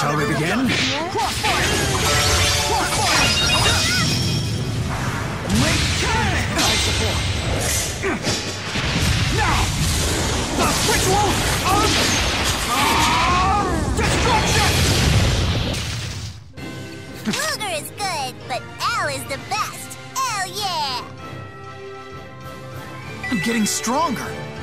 Shall we begin? Now, the Ritual of Destruction! Ludger is good, but Al is the best. Al, yeah! I'm getting stronger.